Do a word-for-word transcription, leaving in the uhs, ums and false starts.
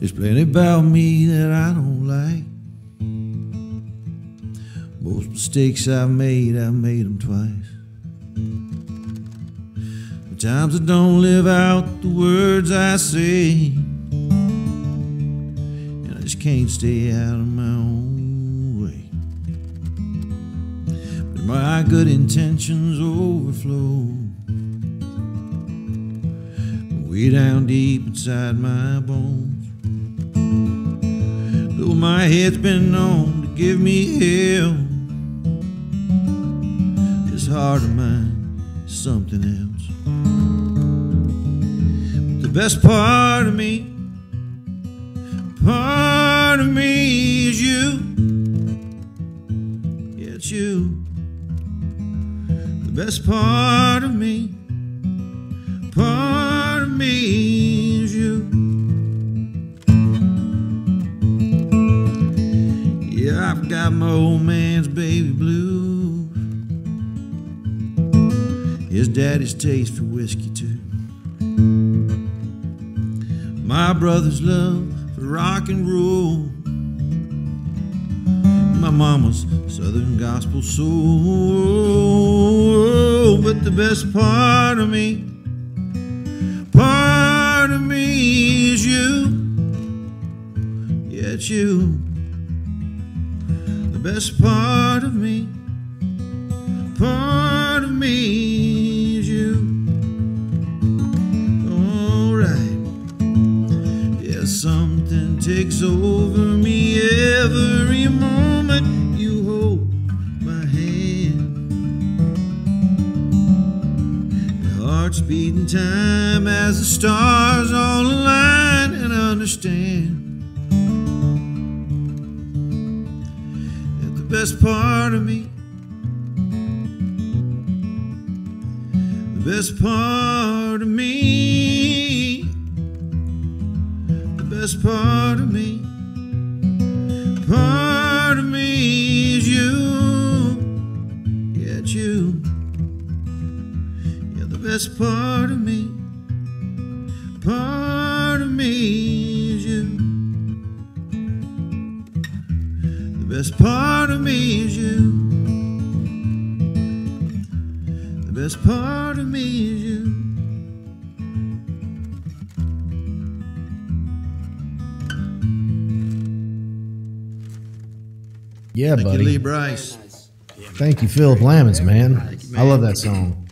There's plenty about me that I don't like. Most mistakes I've made, I've made them twice. The times I don't live out the words I say, and I just can't stay out of my own way. But my good intentions overflow way down deep inside my bones. Though my head's been known to give me hell, this heart of mine is something else. But the best part of me, part of me is you. Yeah, it's you. The best part of me, part me is you. Yeah, I've got my old man's baby blues. His daddy's taste for whiskey too. My brother's love for rock and roll. My mama's southern gospel soul. But the best part of me, part of me is you. Yeah, it's you. The best part of me, part of me is you. All right. Yeah, something takes over me every moment you hold my hand. Your heart's beating time as the stars all align, and I understand that the best part of me, the best part of me, the best part of me, part of me is you. Yeah, it's you. Yeah, the best part of me, part of me is you. The best part of me is you. The best part of me is you. Yeah, buddy. Thank you, Lee Brice. Thank you, Phillip Lammonds, man. Thank you, man. I love that song.